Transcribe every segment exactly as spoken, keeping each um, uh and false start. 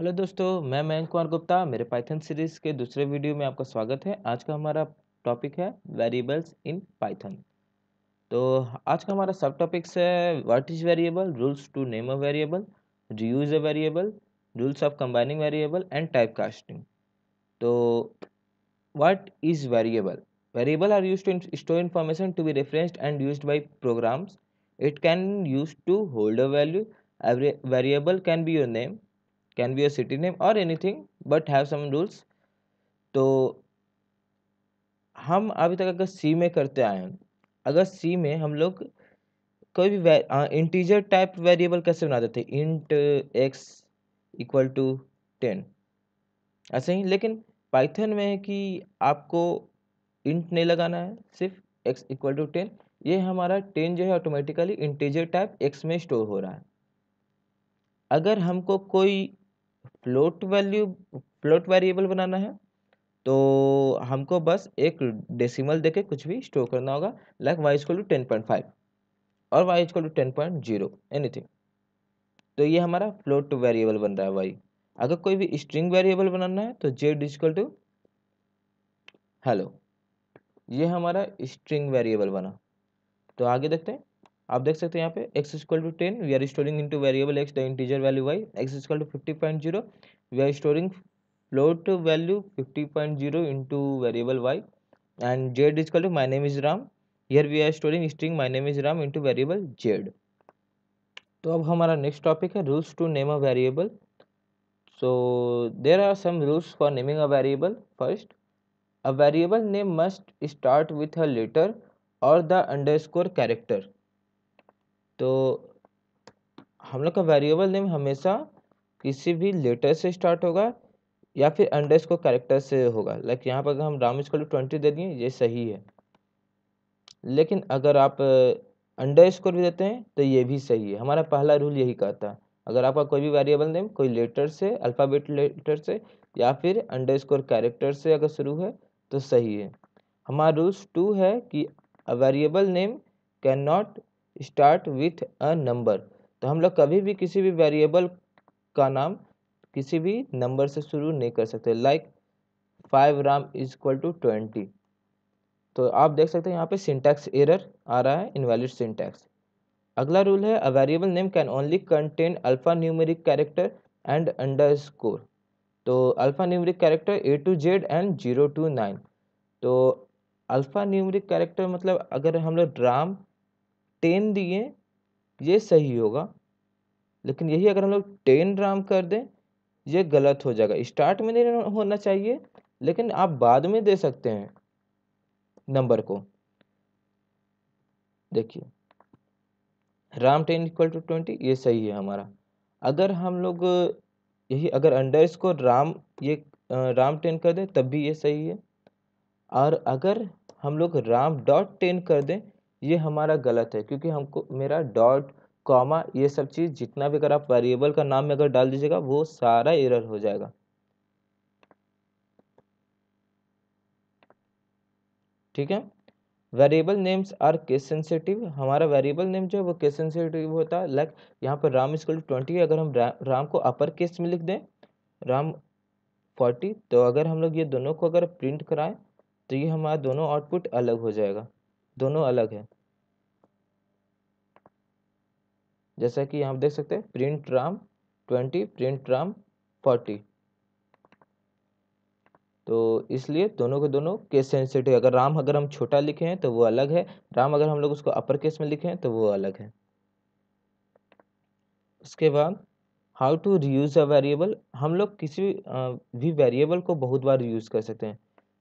Hello दोस्तों, मैं मयंक कुमार गुप्ता। मेरे पाइथन सीरीज़ के दूसरे वीडियो में आपका स्वागत है। आज का हमारा टॉपिक है वेरिएबल्स इन पाइथन। तो आज का हमारा सब टॉपिक्स है what is variable, rules to name a variable, reuse a variable, rules of combining variable and type casting. तो what is variable? Variable are use to store information to be referenced and used by programs. It can use to hold a value. Variable can be your name, can be your city name और anything but have some rules. तो हम अभी तक अगर सी में करते आए हैं, अगर सी में हम लोग कोई भी इंटीजर टाइप वेरिएबल कैसे बनाते थे, int x equal to ten, ऐसे ही। लेकिन पाइथन में है कि आपको इंट नहीं लगाना है, सिर्फ एक्स इक्वल टू टेन। ये हमारा टेन जो है ऑटोमेटिकली इंटीजर टाइप एक्स में स्टोर हो रहा है। अगर हमको कोई फ्लोट वैल्यू फ्लोट वेरिएबल बनाना है तो हमको बस एक डेसिमल देके कुछ भी स्टोर करना होगा, like y equal to ten point five और y equal to ten point zero anything. तो ये हमारा फ्लोट वेरिएबल बन रहा है वाई। अगर कोई भी स्ट्रिंग वेरिएबल बनाना है तो जेड इक्वल टू हेलो, ये हमारा स्ट्रिंग वेरिएबल बना। तो आगे देखते हैं, आप देख सकते हैं यहाँ पे x equal to ten we are storing into variable x the integer value y, x equal to fifty point zero we are storing float value fifty point zero into variable y, and z equal to my name is Ram, here we are storing string my name is Ram into variable z। तो अब हमारा next topic है rules to name a variable. So there are some rules for naming a variable. First, a variable name must start with a letter और the underscore character. तो हम लोग का variable name हमेशा किसी भी लेटर से स्टार्ट होगा या फिर अंडरस्कोर कैरेक्टर से होगा। लाइक यहाँ पर अगर हम राम इक्वल टू ट्वेंटी दे दिए, ये सही है, लेकिन अगर आप अंडरस्कोर भी देते हैं तो ये भी सही है। हमारा पहला रूल यही कहता है, अगर आपका कोई भी वेरिएबल नेम कोई लेटर से, अल्फ़ाबेट लेटर से या फिर अंडरस्कोर कैरेक्टर से अगर शुरू है तो सही है। हमारा रूल्स टू है कि variable name can not start with a number. तो हम लोग कभी भी किसी भी वेरिएबल का नाम किसी भी नंबर से शुरू नहीं कर सकते, like five Ram equal to twenty. तो आप देख सकते हैं यहाँ पे सिंटैक्स एरर आ रहा है, इनवैलिड सिंटैक्स। अगला रूल है a variable name can only contain alpha numeric character and underscore. तो alpha numeric character A to Z and zero to nine. तो अल्फा न्यूमेरिक कैरेक्टर मतलब अगर हम लोग राम टेन दिए ये सही होगा, लेकिन यही अगर हम लोग टेन राम कर दें ये गलत हो जाएगा। स्टार्ट में नहीं होना चाहिए, लेकिन आप बाद में दे सकते हैं नंबर को। देखिए Ram ten equal to twenty, ये सही है हमारा। अगर हम लोग यही अगर अंडर स्कोर राम ये राम टेन कर दें तब भी ये सही है, और अगर हम लोग राम डॉट टेन कर दें ये हमारा गलत है, क्योंकि हमको मेरा डॉट कॉमा ये सब चीज़ जितना भी अगर आप वेरिएबल का नाम में अगर डाल दीजिएगा वो सारा एरर हो जाएगा। ठीक है, variable names are case sensitive. हमारा वेरिएबल नेम जो है वो केस सेंसिटिव होता है। लाइक यहाँ पर राम इक्वल टू ट्वेंटी, अगर हम रा, राम को अपर केस में लिख दें राम फोर्टी, तो अगर हम लोग ये दोनों को अगर प्रिंट कराएं तो ये हमारा दोनों आउटपुट अलग हो जाएगा, दोनों अलग है। जैसा कि आप देख सकते हैं print Ram twenty, print Ram forty. तो इसलिए दोनों के दोनों केस सेंसिटिव। अगर राम अगर हम छोटा लिखे हैं तो वो अलग है, राम अगर हम लोग उसको अपर केस में लिखे हैं तो वो अलग है। उसके बाद how to reuse a variable. हम लोग किसी भी वेरिएबल को बहुत बार यूज कर सकते हैं।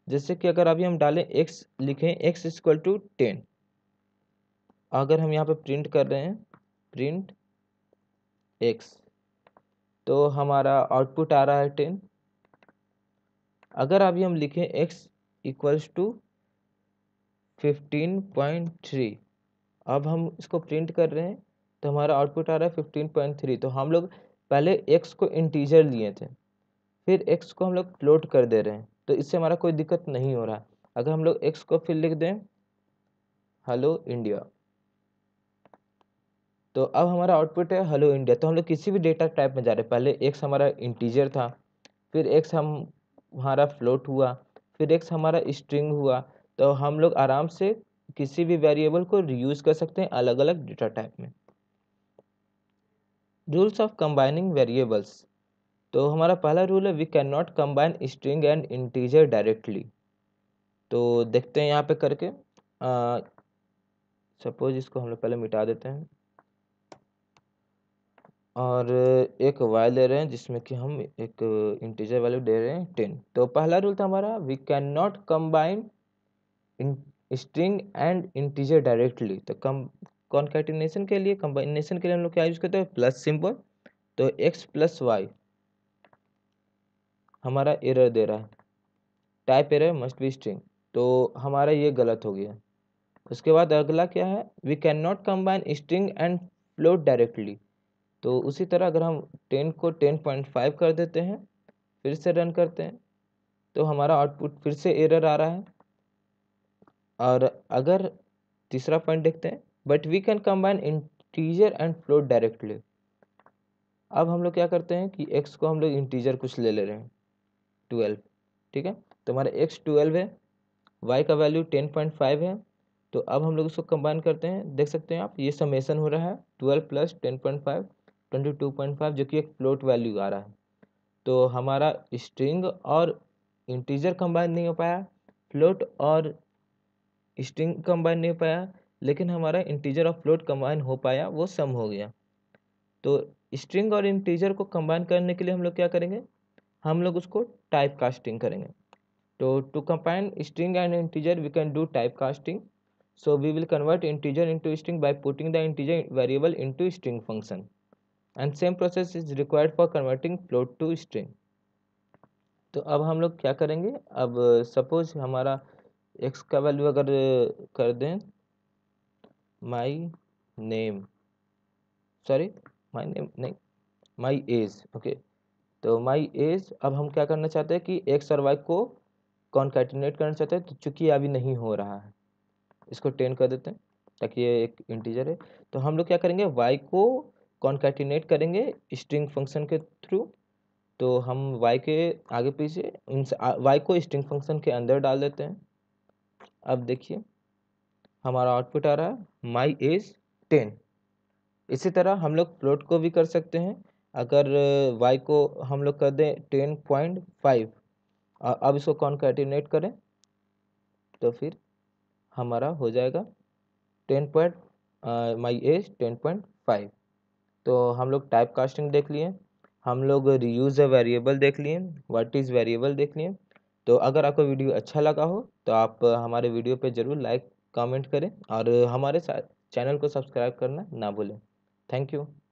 जैसे कि अगर अभी हम डालें x, लिखें x इक्वल टू टेन, अगर हम यहाँ पे प्रिंट कर रहे हैं प्रिंट x, तो हमारा आउटपुट आ रहा है टेन। अगर अभी हम लिखें x equals to fifteen point three, अब हम इसको प्रिंट कर रहे हैं तो हमारा आउटपुट आ रहा है फिफ्टीन पॉइंट थ्री। तो हम लोग पहले x को इंटीजर लिए थे, फिर x को हम लोग फ्लोट कर दे रहे हैं, तो इससे हमारा कोई दिक्कत नहीं हो रहा। अगर हम लोग x को फिर लिख दें हेलो इंडिया, तो अब हमारा आउटपुट है हेलो इंडिया। तो हम लोग किसी भी डेटा टाइप में जा रहे हैं, पहले एक्स हमारा इंटीजर था, फिर एक्स हम हमारा फ्लोट हुआ, फिर एक्स हमारा स्ट्रिंग हुआ। तो हम लोग आराम से किसी भी वेरिएबल को रीयूज़ कर सकते हैं अलग अलग डेटा टाइप में। Rules of combining variables. तो हमारा पहला रूल है we can not combine string and integer directly. तो देखते हैं यहाँ पे करके, सपोज इसको हम लोग पहले मिटा देते हैं और एक वाइल ले रहे हैं जिसमें कि हम एक इंटीजर वैल्यू दे रहे हैं टेन। तो पहला रूल था हमारा we can not combine string and integer directly. तो कम कॉन्कैटिनेशन के लिए, कंबाइनेशन के लिए हम लोग क्या यूज़ करते हैं, प्लस सिंबल। तो एक्स प्लस वाई हमारा एरर दे रहा है, type error must be string. तो हमारा ये गलत हो गया। उसके बाद अगला क्या है, we can not combine string and float directly. तो उसी तरह अगर हम टेन को टेन पॉइंट फाइव कर देते हैं, फिर से रन करते हैं, तो हमारा आउटपुट फिर से एरर आ रहा है। और अगर तीसरा पॉइंट देखते हैं, but we can combine integer and float directly. अब हम लोग क्या करते हैं कि एक्स को हम लोग इंटीजर कुछ ले ले रहे हैं ट्वेल्व, ठीक है। तो हमारा एक्स ट्वेल्व है, वाई का वैल्यू टेन पॉइंट फाइव है। तो अब हम लोग इसको कंबाइन करते हैं, देख सकते हैं आप ये समेशन हो रहा है twelve plus ten point five twenty two point five, जो कि एक फ्लोट वैल्यू आ रहा है। तो हमारा स्ट्रिंग और इंटीजर कंबाइन नहीं हो पाया, फ्लोट और स्ट्रिंग कंबाइन नहीं हो पाया, लेकिन हमारा इंटीजर और फ्लोट कंबाइन हो पाया, वो सम हो गया। तो स्ट्रिंग और इंटीजर को कंबाइन करने के लिए हम लोग क्या करेंगे, हम लोग उसको टाइप कास्टिंग करेंगे। तो to combine string and integer we can do type casting. So we will convert integer into string by putting the integer variable into string function, and same process is required for converting float to string। तो अब हम लोग क्या करेंगे, अब suppose हमारा x का value अगर कर दें my name, sorry my name नहीं my age, ओके। तो my age, अब हम क्या करना चाहते हैं कि x और y को कॉन्कैटिनेट करना चाहते हैं। तो चूँकि अभी नहीं हो रहा है, इसको टेन कर देते हैं ताकि ये एक इंटीजर है। तो हम लोग क्या करेंगे, y को कॉन्कैटिनेट करेंगे स्ट्रिंग फंक्शन के थ्रू। तो हम y के आगे पीछे y को स्ट्रिंग फंक्शन के अंदर डाल देते हैं। अब देखिए हमारा आउटपुट आ रहा है माई एज टेन। इसी तरह हम लोग फ्लोट को भी कर सकते हैं। अगर y को हम लोग कर दें टेन पॉइंट फाइव, अब इसको कॉन्कैटिनेट करें तो फिर हमारा हो जाएगा ten point my age ten point five. तो हम लोग टाइप कास्टिंग देख लिए, हम लोग रीयूज अ वेरिएबल देख लिए, व्हाट इज़ वेरिएबल देख लिए। तो अगर आपको वीडियो अच्छा लगा हो तो आप हमारे वीडियो पे ज़रूर लाइक कमेंट करें और हमारे चैनल को सब्सक्राइब करना ना भूलें। Thank you.